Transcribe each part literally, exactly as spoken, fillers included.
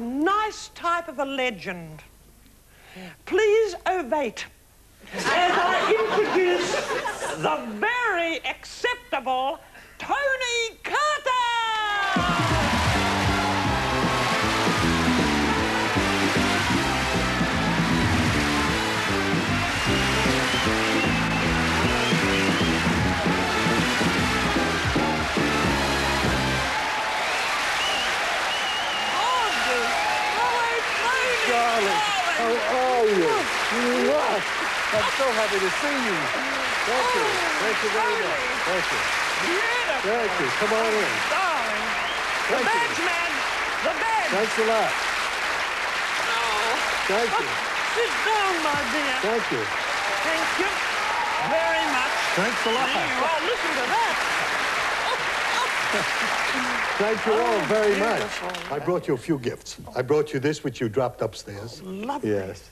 a nice type of a legend. Please ovate as I introduce the very acceptable Tony Curtis! I'm so happy to see you. Thank oh, you. Thank you very much. Thank you. Beautiful. Thank you. Come on in. Darling. The beds, man. The beds. Thanks a lot. Oh. Thank you. Oh, sit down, my dear. Thank you. Thank you very much. Thanks a lot. There you are. Listen to that. Thank you oh, all very beautiful. much. I brought you a few gifts. I brought you this, which you dropped upstairs. Oh, lovely. Yes.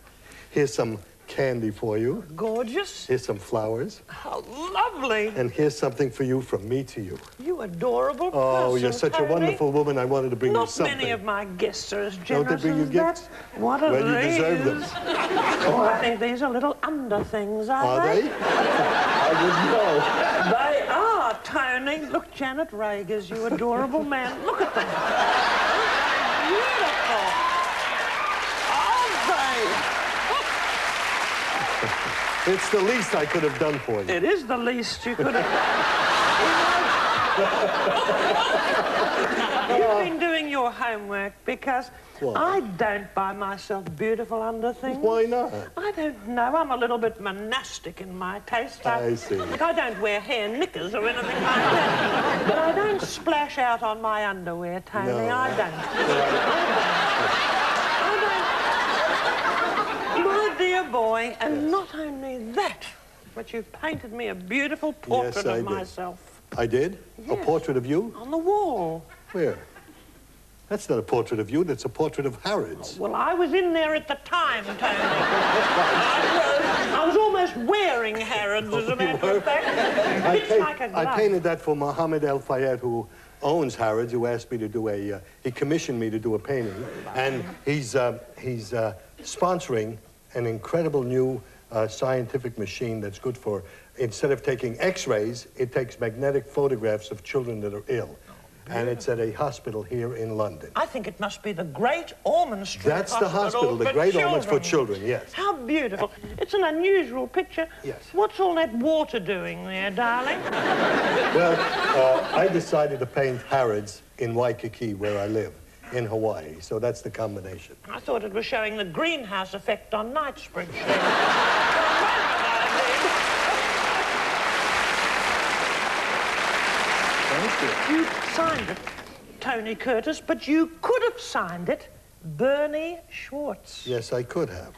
Here's some candy for you. Gorgeous. Here's some flowers. How lovely. And here's something for you from me to you. You adorable person, Oh, you're such Tony. a wonderful woman. I wanted to bring Not you something. Not many of my guests are as generous Don't they bring you gifts? What are well, these? Well, you deserve them. Oh, I think these are little under things, aren't are they? Are they? I wouldn't know. They are, Tony. Look, Janet Rager's, you adorable man. Look at them. Beautiful. Aren't they? It's the least I could have done for you. It is the least you could have done. You've been doing your homework because what? I don't buy myself beautiful under things. Why not? I don't know. I'm a little bit monastic in my taste. I, I see. I don't wear hair knickers or anything like that. But I don't splash out on my underwear, Tony. No. I don't. I don't. Boy, and yes. not only that, but you painted me a beautiful portrait yes, I of did. myself. I did? Yes. A portrait of you? On the wall. Where? That's not a portrait of you, that's a portrait of Harrods. Oh, well, I was in there at the time, Tony. I, was, I was almost wearing Harrods, as a matter of fact. I, paint, like a glove. I painted that for Mohammed El Fayed, who owns Harrods, who asked me to do a... Uh, he commissioned me to do a painting, and he's, uh, he's uh, sponsoring an incredible new uh, scientific machine that's good for, instead of taking x-rays, it takes magnetic photographs of children that are ill. Oh, and it's at a hospital here in London. I think it must be the Great Ormond Street That's hospital the hospital, the Great children. Ormond for children, yes. How beautiful. It's an unusual picture. Yes. What's all that water doing there, darling? Well, uh, I decided to paint Harrods in Waikiki, where I live. In Hawaii, so that's the combination. I thought it was showing the greenhouse effect on Knightsbridge. Thank you. You signed it, Tony Curtis, but you could have signed it, Bernie Schwartz. Yes, I could have.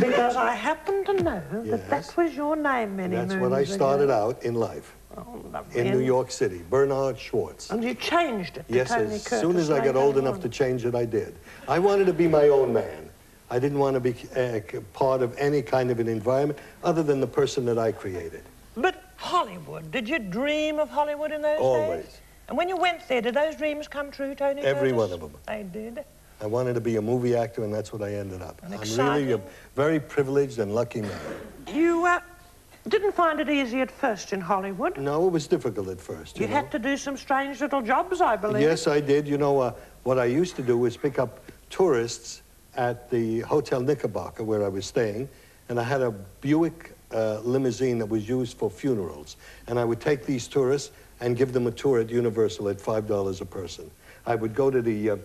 Because I happen to know yes. that that was your name many moons ago. That's what I started out in life. Oh, in New York City, Bernard Schwartz. And you changed it to yes, Tony Curtis. Yes, as soon as I got old enough to change it, I did. I wanted to be my own man. I didn't want to be uh, part of any kind of an environment other than the person that I created. But Hollywood, did you dream of Hollywood in those Always. days? Always. And when you went there, did those dreams come true, Tony Every Curtis? one of them. They did. I wanted to be a movie actor, and that's what I ended up. And I'm exciting. really a very privileged and lucky man. You, uh... didn't find it easy at first in Hollywood. No, it was difficult at first. You, you know? had to do some strange little jobs, I believe. Yes, I did. You know, uh, what I used to do was pick up tourists at the Hotel Knickerbocker, where I was staying, and I had a Buick uh, limousine that was used for funerals. And I would take these tourists and give them a tour at Universal at five dollars a person. I would go to the, uh,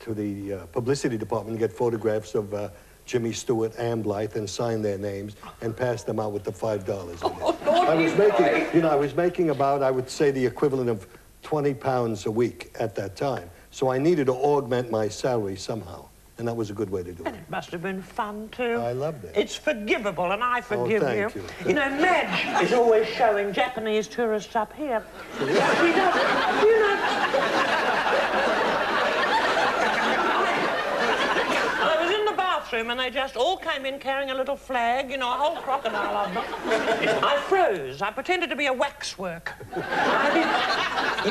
to the uh, publicity department and get photographs of... Uh, Jimmy Stewart, and Blythe, and sign their names and pass them out with the five dollars. Oh, I was making, you know, I was making about, I would say, the equivalent of twenty pounds a week at that time. So I needed to augment my salary somehow, and that was a good way to do it. And it must have been fun too. I loved it. It's forgivable, and I forgive oh, thank you. You, thank you know, Madge is always showing Japanese tourists up here. She does. You know. And they just all came in carrying a little flag, you know, a whole crocodile of them. I froze. I pretended to be a waxwork. I mean,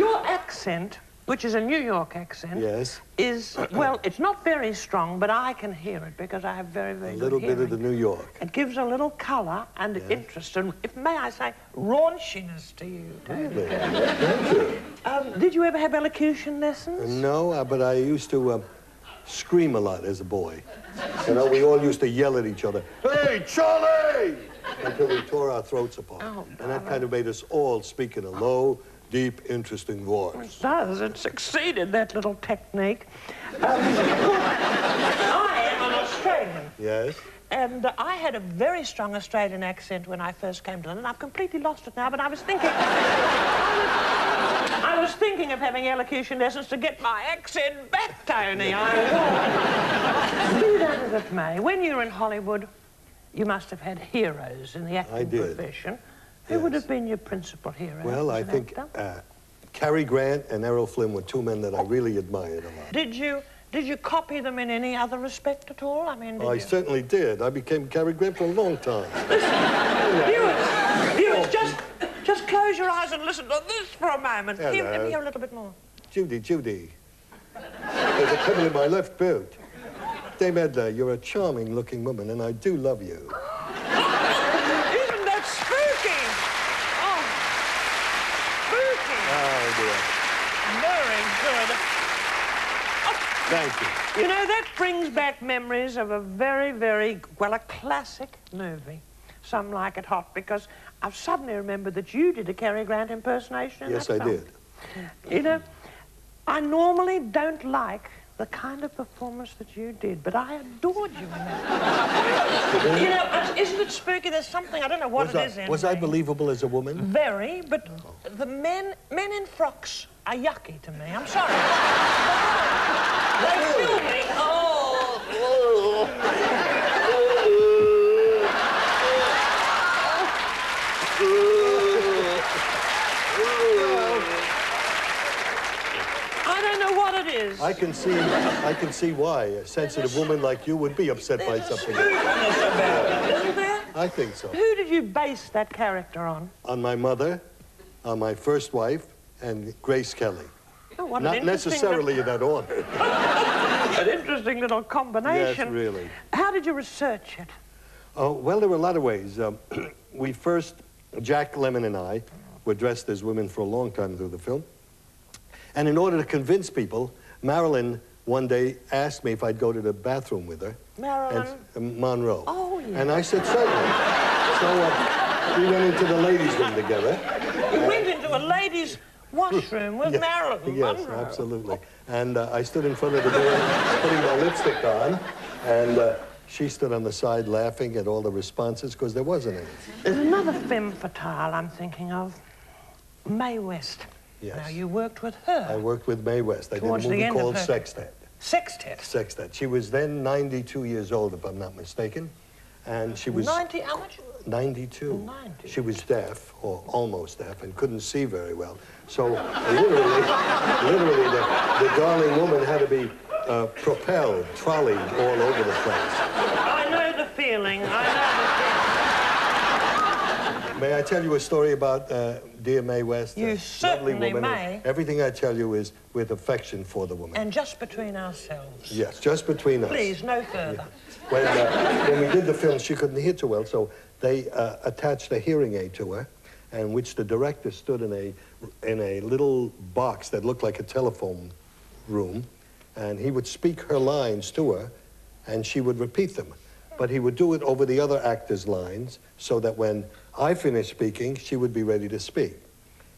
your accent which is a New York accent, yes, is, well, it's not very strong, but I can hear it because I have very, very good hearing. A little bit of the New York. It gives a little colour and yes. interest, and, if may I say, raunchiness to you, Tony. Really? Thank you. Um, did you ever have elocution lessons? Uh, no, uh, but I used to uh, scream a lot as a boy. You know, we all used to yell at each other, "Hey, Charlie!" until we tore our throats apart. Oh, and that kind of made us all speak in a low, deep, interesting voice. It does. It succeeded, that little technique. Um, I am an Australian. Yes. And uh, I had a very strong Australian accent when I first came to London. I've completely lost it now, but I was thinking... I, was, I was thinking of having elocution lessons to get my accent back, Tony. I do that as it may. When you were in Hollywood, you must have had heroes in the acting profession. Who yes. would have been your principal hero? Well, I think uh, Cary Grant and Errol Flynn were two men that I really admired a lot. Did you did you copy them in any other respect at all? I mean, did well, I you? certainly did. I became Cary Grant for a long time. Listen, viewers, just just close your eyes and listen to this for a moment. Hello. Hear, hear a little bit more. Judy, Judy, there's a pebble in my left boot. Dame Edna, you're a charming-looking woman, and I do love you. Thank you. You know, that brings back memories of a very, very, well, a classic movie, Some Like It Hot, because I've suddenly remembered that you did a Cary Grant impersonation in Yes, that I song. did. You know, I normally don't like the kind of performance that you did, but I adored you in that. You know, isn't it spooky? There's something, I don't know what was it I, is in Was I believable as a woman? Very, but oh. the men, men in frocks are yucky to me. I'm sorry. They feel me. Oh. Oh. I don't know what it is. I can see, I can see why a sensitive woman like you would be upset by something like that. Isn't there? I think so. Who did you base that character on? On my mother, on my first wife, and Grace Kelly. Oh, what Not necessarily in that order. An interesting little combination. Yes, really. How did you research it? Oh, well, there were a lot of ways. Um, we first, Jack Lemmon and I were dressed as women for a long time through the film. And in order to convince people, Marilyn one day asked me if I'd go to the bathroom with her. Marilyn? And, uh, Monroe. Oh, yeah. And I said, certainly. So uh, we went into the ladies' room together. You uh, went into a ladies' washroom with yes. Marilyn Monroe. Yes, absolutely. And uh, I stood in front of the mirror, putting my lipstick on, and uh, she stood on the side laughing at all the responses, because there wasn't any. There's another femme fatale I'm thinking of, Mae West. Yes. Now, you worked with her. I worked with Mae West. I did a movie called Sextette. Sextette? Sextette. She was then ninety-two years old, if I'm not mistaken, and she was... ninety? How much? ninety-two. ninety. She was deaf, or almost deaf, and couldn't see very well. So literally, literally, the, the darling woman had to be uh, propelled, trolleyed all over the place. I know the feeling. I know the feeling. May I tell you a story about uh, dear Mae West? You certainly lovely woman may. Everything I tell you is with affection for the woman. And just between ourselves. Yes, just between us. Please, no further. Yeah. When, uh, when we did the film, she couldn't hear too well, so they uh, attached a hearing aid to her, and which the director stood in a in a little box that looked like a telephone room, and he would speak her lines to her, and she would repeat them. But he would do it over the other actors' lines, so that when I finished speaking, she would be ready to speak.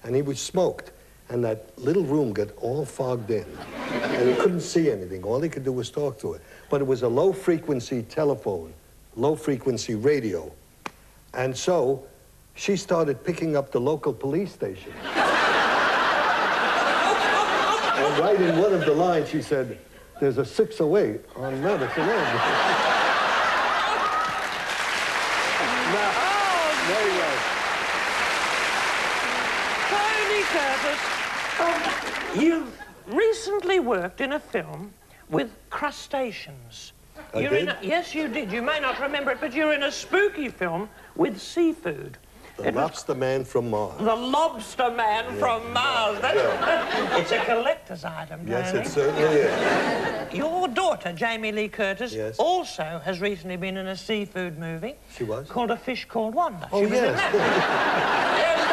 And he was smoked, and that little room got all fogged in, and he couldn't see anything. All he could do was talk to her. But it was a low-frequency telephone, low-frequency radio, and so she started picking up the local police station. And right in one of the lines, she said, "There's a six oh eight on Madison Avenue." Now, oh, there you go. Tony Curtis, um, you recently worked in a film with crustaceans. I you're did? In a, yes, you did. You may not remember it, but you're in a spooky film with seafood. The it Lobster was... Man from Mars. The Lobster Man yeah. from Mars. That's, yeah. It's a collector's item, yes, darling. It certainly is. Your daughter, Jamie Lee Curtis, yes. also has recently been in a seafood movie. She was? Called A Fish Called Wanda. Oh, she yes.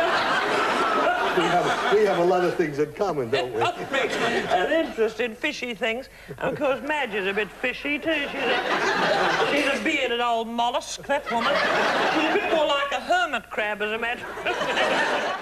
We have, we have a lot of things in common, don't we? An interest in fishy things. And of course, Madge is a bit fishy, too. She's a, she's a bearded old mollusk, that woman. She's a bit more like a hermit crab, as a matter of fact.